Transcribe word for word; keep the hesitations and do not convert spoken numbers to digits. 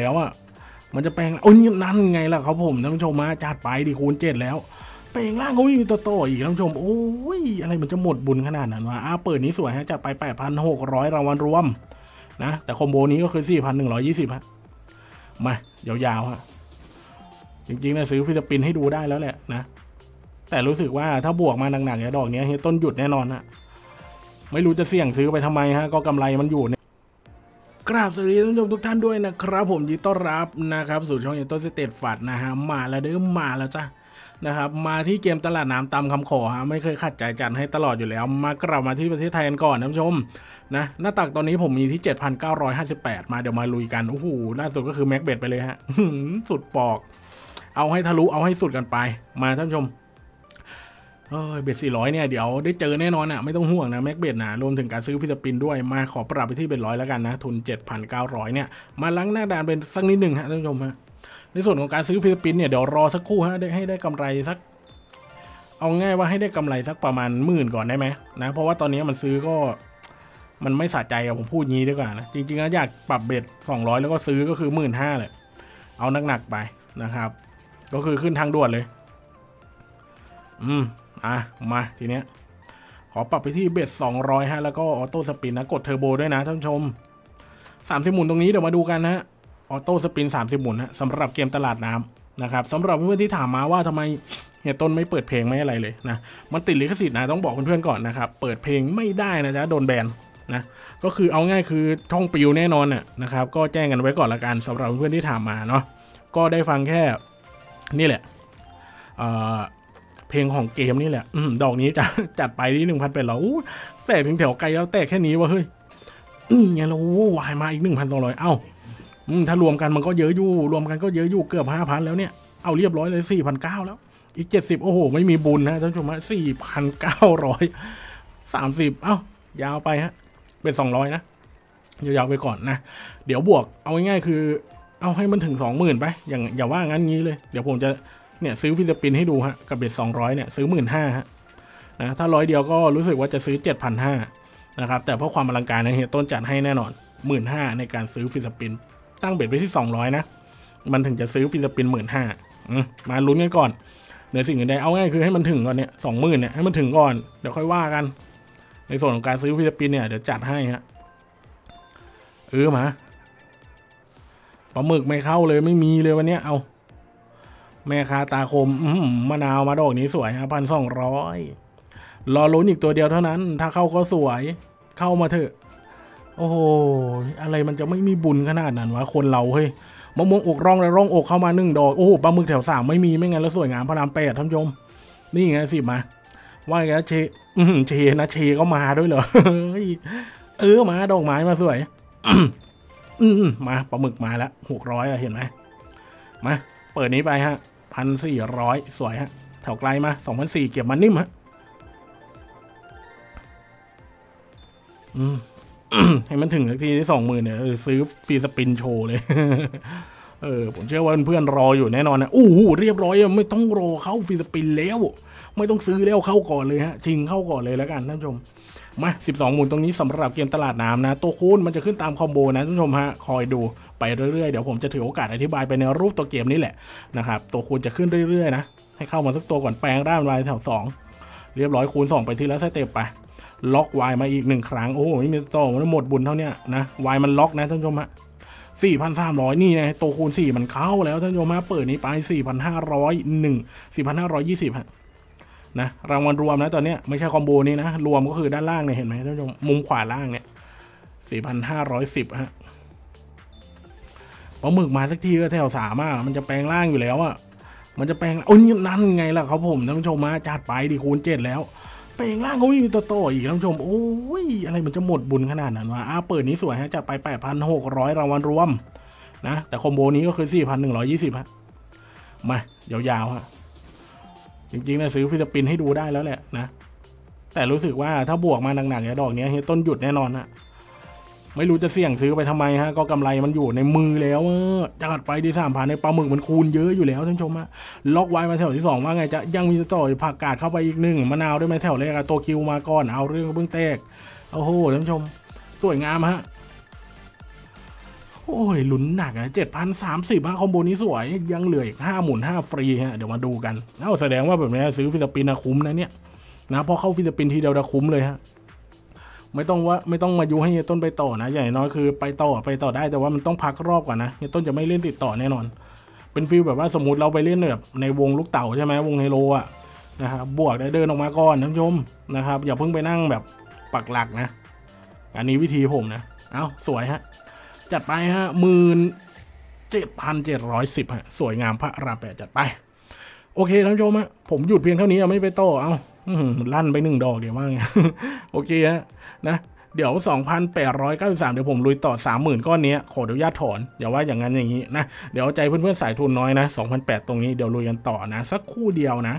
แล้วอ่ะมันจะแปลงโอ้ยนั่นไงล่ะครับผมท่านผู้ชมมาจัดไปดิคูณเจ็ดแล้วแปลงร่างเขาอยู่โตๆอีกท่านผู้ชมโอ้ยอะไรมันจะหมดบุญขนาดนั้นวะอ้าเปิดนี้สวยฮะจัดไป แปดพันหกร้อย รางวัลรวมนะแต่คอมโบนี้ก็คือ สี่พันหนึ่งร้อยยี่สิบ ฮะมายาวๆฮะจริงๆนะซื้อฟิสปินให้ดูได้แล้วแหละนะแต่รู้สึกว่าถ้าบวกมาหนักๆอย่างดอกนี้เฮ้ยต้นหยุดแน่นอนฮะไม่รู้จะเสี่ยงซื้อไปทำไมฮะก็กำไรมันอยู่กราบสวัสดีท่านผู้ชมทุกท่านด้วยนะครับผมยินดีต้อนรับนะครับสู่ช่องยินต้นสเตตฟัดนะฮะมาแล้วเด้อมาแล้วจ้ะนะครับมาที่เกมตลาดน้ำตามคำขอฮะไม่เคยขัดใจกันให้ตลอดอยู่แล้วมากลับมาที่ประเทศไทยกันก่อนท่านผู้ชมนะหน้าตักตอนนี้ผมมีที่ เจ็ดพันเก้าร้อยห้าสิบแปด มาเดี๋ยวมาลุยกันโอ้โหล่าสุดก็คือแม็กเบดไปเลยฮะ สุดปอกเอาให้ทะลุเอาให้สุดกันไปมาท่านผู้ชมเออเบ็ดสี่ร้อยเนี่ยเดี๋ยวได้เจอแน่นอนอ่ะไม่ต้องห่วงนะแม็กเบ็ดนะรวมถึงการซื้อฟิสปินด้วยมาขอปรับไปที่เบ็ดร้อยแล้วกันนะทุน เจ็ดพันเก้าร้อย เนี่ยมาล้างหน้าด่านเป็นสักนิดหนึ่งฮะท่านผู้ชมฮะในส่วนของการซื้อฟิสปินเนี่ยเดี๋ยวรอสักครู่ฮะได้ให้ได้กำไรสักเอาง่ายว่าให้ได้กำไรสักประมาณหมื่นก่อนได้ไหมนะเพราะว่าตอนนี้มันซื้อก็มันไม่สะใจอะผมพูดงี้ด้วยกันนะจริงๆแล้วอยากปรับเบ็ดสองร้อยแล้วก็ซื้อก็คือหมื่นห้าเลยเอาหนักๆไปนะครับก็คือขึ้นทางด่วนเลยอืมอ่ะมาทีเนี้ยขอปรับไปที่เบ็ดสองร้อยฮะแล้วก็ออโต้สปินนะกดเทอร์โบด้วยนะท่านผู้ชมสามสิบหมุนตรงนี้เดี๋ยวมาดูกันนะออโต้สปินสามสิบหมุนนะสำหรับเกมตลาดน้ำนะครับสำหรับเพื่อนๆที่ถามมาว่าทำไมเฮียต้นไม่เปิดเพลงไม่อะไรเลยนะมันติดลิขสิทธิ์นะต้องบอกเพื่อนๆก่อนนะครับเปิดเพลงไม่ได้นะจ๊ะโดนแบนนะก็คือเอาง่ายคือช่องปิวแน่นอนน่ะนะครับก็แจ้งกันไว้ก่อนละกันสำหรับเพื่อนๆที่ถามมาเนาะก็ได้ฟังแค่นี่แหละเอ่อเพลงของเกมนี่แหละดอกนี้จะจัดไปที่หนึ่งพันเป็นเราแต่ถึงแถวไกลแล้วแต่แค่นี้ว่าเฮ้ยเนี่ยเราวายมาอีกหนึ่งพันสองร้อยเอ้าถ้ารวมกันมันก็เยอะอยู่รวมกันก็เยอะอยู่เกือบห้าพันแล้วเนี่ยเอาเรียบร้อยเลยสี่พันเก้าแล้วอีกเจ็ดสิบโอ้โหไม่มีบุญนะท่านผู้ชมฮะสี่พันเก้าร้อยสามสิบเอ้ายาวไปฮะเป็นสองร้อยนะยาวๆไปก่อนนะเดี๋ยวบวกเอาง่ายๆคือเอาให้มันถึงสองหมื่นไปอย่างอย่าว่างั้นงี้เลยเดี๋ยวผมจะเนี่ยซื้อฟิสปินให้ดูฮะกับเบ็ดสองร้อยเนี่ยซื้อหมื่นห้าฮะนะถ้าร้อยเดียวก็รู้สึกว่าจะซื้อ เจ็ดพันห้าร้อย นะครับแต่เพราะความอลังการนะเฮียต้นจัดให้แน่นอน หมื่นห้าพัน ในการซื้อฟิสปินตั้งเบ็ดไปที่สองร้อยนะมันถึงจะซื้อฟิสปิน หมื่นห้าพัน มาลุ้นกันก่อนเหนือสิ่งอื่นใดเอาง่ายคือให้มันถึงก่อนเนี่ย สองหมื่น เนี่ยให้มันถึงก่อนเดี๋ยวค่อยว่ากันในส่วนของการซื้อฟิสปินเนี่ยเดี๋ยวจัดให้ฮะเออมาปลาหมึกไม่เข้าเลยไม่มีเลยวันเนี้ยเอาแม่ค้าตาคมมะนาวมาดอกนี้สวยฮะพันสองร้อยรอลุ้นอีกตัวเดียวเท่านั้นถ้าเข้าก็สวยเข้ามาเถอะโอ้โหอะไรมันจะไม่มีบุญขนาดนั้นวะคนเราเฮ้ยมะม่วงอกร่องและร่องอกเข้ามาหนึ่งดอกโอ้โหปลาหมึกแถวสามไม่มีไม่งั้นแล้วสวยงามพระรามแปดท่านผู้ชมนี่ไงสิมาว่าไงเชเชนะเชก็มาด้วยเหรอเออมาดอกไม้มาสวยมาปลาหมึกมาแล้วหกร้อยเห็นไหมมาเปิดนี้ไปฮะพันสี่ร้อยสวยฮะแถวไกลมาสองพันสี่เก็บมันนิ่มฮะอืม ให้มันถึงสักทีที่สองหมื่นเนี่ยซื้อฟรีสปินโชว์เลย เออผมเชื่อว่าเพื่อนรออยู่แน่นอนนะอู้หูเรียบร้อยไม่ต้องรอเข้าฟรีสปินแล้วไม่ต้องซื้อแล้วเข้าก่อนเลยฮะชิงเข้าก่อนเลยแล้วกันท่านผู้ชมมาสิบสองหมุนตรงนี้สำหรับเกมตลาดน้ำนะตัวคูณมันจะขึ้นตามคอมโบนะท่านผู้ชมฮะคอยดูไปเรื่อยๆเดี๋ยวผมจะถือโอกาสอธิบายไปในรูปตัวเกมนี้แหละนะครับตัวคูณจะขึ้นเรื่อยๆนะให้เข้ามาสักตัวก่อนแปลงร่างวายแถวสองเรียบร้อยคูณสองไปทีละสเต็ปไปล็อกวายมาอีกหนึ่งครั้งโอ้โหไม่มีต่อมันหมดบุญเท่านี้นะวายมันล็อกนะท่านผู้ชมฮะสี่พันสามร้อยนี่นะตัวคูณสี่มันเข้าแล้วท่านผู้ชมฮะเปิดนี้ไปสี่พันห้าร้อยหนึ่งสี่พันห้าร้อยยี่สิบฮะนะรางวัลรวมนะตอนนี้ไม่ใช่คอมโบนี้นะรวมก็คือด้านล่างเนี่ยเห็นไหมท่านผู้ชมมุมขวาล่างเนี่ยสี่พันห้าร้อยสิบฮะปลาหมึกมาสักทีก็แถวสามอ่ะมันจะแปลงร่างอยู่แล้วอ่ะมันจะแปลงโอ้ยนั่นไงล่ะครับผมท่านผู้ชมมาจัดไปดิคูณเจ็ดแล้วแปลงร่างเขาอยู่โตๆอีกท่านผู้ชมโอ้ยอะไรมันจะหมดบุญขนาดนั้นวะอ้าเปิดนี้สวยฮะจัดไป แปดพันหกร้อย รางวัลรวมนะแต่คอมโบนี้ก็คือ สี่พันหนึ่งร้อยยี่สิบ ฮะมายาวๆฮะจริงๆนะซื้อฟิสปินให้ดูได้แล้วแหละนะแต่รู้สึกว่าถ้าบวกมาหนักๆอย่างดอกนี้เฮ้ยต้นหยุดแน่นอนฮะไม่รู้จะเสี่ยงซื้อไปทำไมฮะก็กำไรมันอยู่ในมือแล้วเออจัดไปดีสามผ่านในปลาหมึกมันคูณเยอะอยู่แล้วท่านชมฮะล็อกไว้มาแถวที่สองว่าไงจะยังมีต่อผักกาดเข้าไปอีกหนึ่งมะนาวได้ไหมแถวแรกอะตัวคิวมาก่อนเอาเรื่องเบื้องแตกโอ้โหท่านชมสวยงามฮะ โอ้ยลุ้นหนักนะเจ็ดพันสามสิบคอมโบนี้สวยยังเหลืออีกห้าหมุนห้าฟรีฮะเดี๋ยวมาดูกันเอาแสดงว่าแบบนี้ซื้อฟิลิปปินส์นะคุ้มนะเนี่ยนะพอเข้าฟิลิปปินส์ทีเดียวนะคุ้มเลยฮะไม่ต้องว่าไม่ต้องมายุให้เฮียต้นไปต่อนะอย่างน้อยคือไปต่อไปต่อได้แต่ว่ามันต้องพักรอบก่อนนะเฮียต้นจะไม่เล่นติดต่อแน่นอนเป็นฟิลแบบว่าสมมติเราไปเล่นแบบในวงลูกเต่าใช่ไหมวงไฮโลอ่ะนะครับบวกได้เดินออกมาก่อนท่านผู้ชมนะครับอย่าเพิ่งไปนั่งแบบปักหลักนะอันนี้วิธีผมนะเอ้าสวยฮะจัดไปฮะหมื่นเจ็ดพันเจ็ดร้อยสิบฮะสวยงามพระรามแปดจัดไปโอเคท่านผู้ชมฮะผมหยุดเพียงเท่านี้ไม่ไปต่อเอ้าลั่นไปหนึ่งดอกเดี๋ยวว่าไงโอเคฮะนะเดี๋ยว สองพันแปดร้อยเก้าสิบสาม เดี๋ยวผมลุยต่อ สามหมื่น ก้อนนี้ขออนุญาตถอนอย่าว่าอย่างนั้นอย่างนี้นะเดี๋ยวใจเพื่อนๆสายทุนน้อยนะ สองพันแปดร้อย ตรงนี้เดี๋ยวลุยกันต่อนะสักคู่เดียวนะ